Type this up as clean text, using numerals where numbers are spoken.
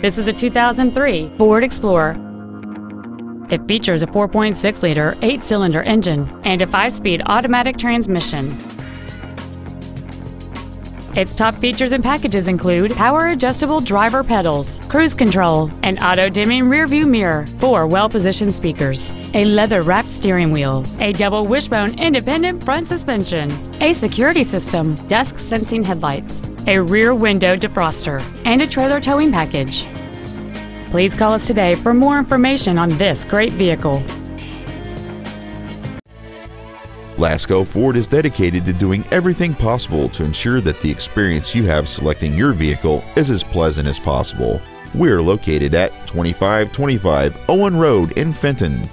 This is a 2003 Ford Explorer. It features a 4.6-liter 8-cylinder engine and a 5-speed automatic transmission. Its top features and packages include power-adjustable driver pedals, cruise control, an auto-dimming rearview mirror, 4 well-positioned speakers, a leather-wrapped steering wheel, a double wishbone independent front suspension, a security system, dusk-sensing headlights, a rear window defroster, and a trailer towing package. Please call us today for more information on this great vehicle. Lasco Ford is dedicated to doing everything possible to ensure that the experience you have selecting your vehicle is as pleasant as possible. We're located at 2525 Owen Road in Fenton.